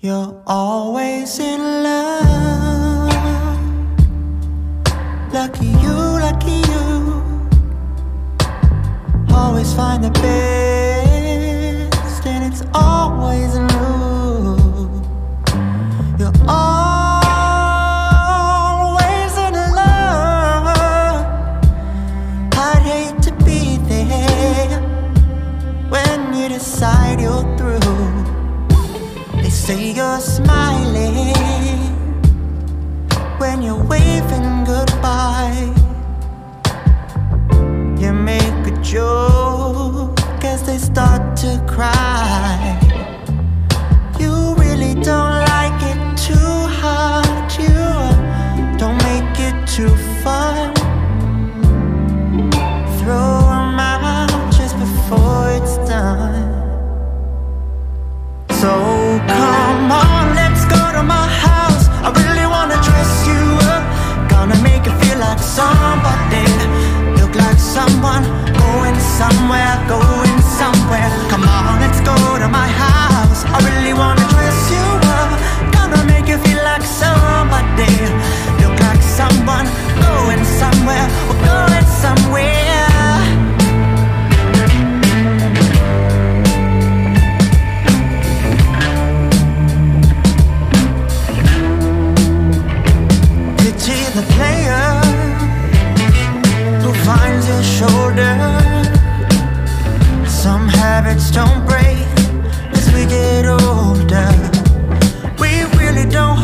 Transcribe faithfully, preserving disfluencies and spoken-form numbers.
You're always in love. Lucky you, lucky you. Always find the best, and it's always new. You're always in love. I'd hate to be there when you decide you're through. They say you're smiling when you're waving goodbye. You make a joke as they start to cry. You really don't like it too hard. You don't make it too fun. Throw them out just before it's done. So come on, let's go to my house. I really wanna dress you up. Gonna make you feel like somebody. Look like someone. Going somewhere, going somewhere. Come on, let's go to my house. I really wanna dress you up. Gonna make you feel like somebody. Look like someone. Going somewhere, we're going somewhere. The player who finds your shoulder. Some habits don't break as we get older. We really don't